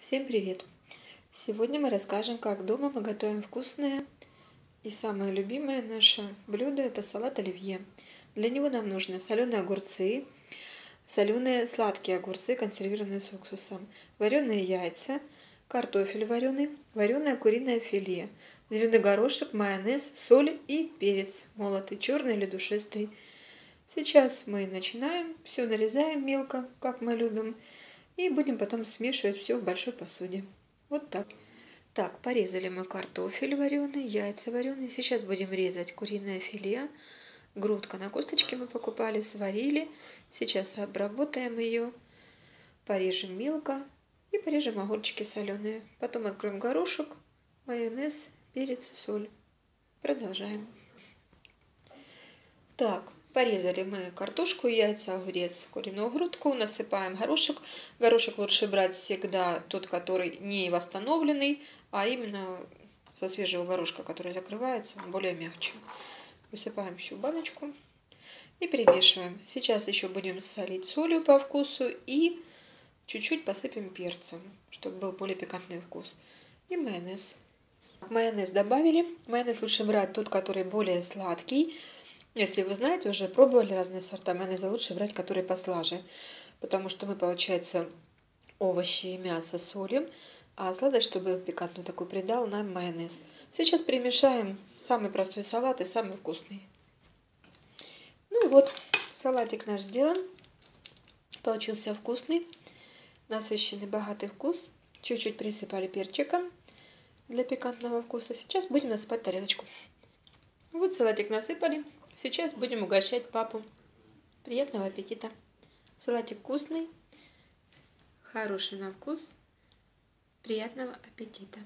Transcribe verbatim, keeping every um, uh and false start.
Всем привет! Сегодня мы расскажем, как дома мы готовим вкусное и самое любимое наше блюдо – это салат оливье. Для него нам нужны соленые огурцы, соленые сладкие огурцы, консервированные с уксусом, вареные яйца, картофель вареный, вареное куриное филе, зеленый горошек, майонез, соль и перец молотый, черный или душистый. Сейчас мы начинаем, все нарезаем мелко, как мы любим. И будем потом смешивать все в большой посуде. Вот так. Так, порезали мы картофель вареный, яйца вареные. Сейчас будем резать куриное филе. Грудка на косточке мы покупали, сварили. Сейчас обработаем ее. Порежем мелко. И порежем огурчики соленые. Потом откроем горошек, майонез, перец, соль. Продолжаем. Так. Порезали мы картошку, яйца, огурец, куриную грудку, насыпаем горошек. Горошек лучше брать всегда тот, который не восстановленный, а именно со свежего горошка, который закрывается, он более мягче. Высыпаем еще в баночку и перемешиваем. Сейчас еще будем солить солью по вкусу и чуть-чуть посыпем перцем, чтобы был более пикантный вкус. И майонез. Майонез добавили. Майонез лучше брать тот, который более сладкий. Если вы знаете, уже пробовали разные сорта майонеза, лучше брать, которые послаже. Потому что мы, получается, овощи и мясо солим, а сладость, чтобы пикантную такую придал, нам майонез. Сейчас перемешаем самый простой салат и самый вкусный. Ну вот, салатик наш сделан. Получился вкусный, насыщенный, богатый вкус. Чуть-чуть присыпали перчиком для пикантного вкуса. Сейчас будем насыпать тарелочку. Вот салатик насыпали. Сейчас будем угощать папу. Приятного аппетита! Салатик вкусный, хороший на вкус. Приятного аппетита!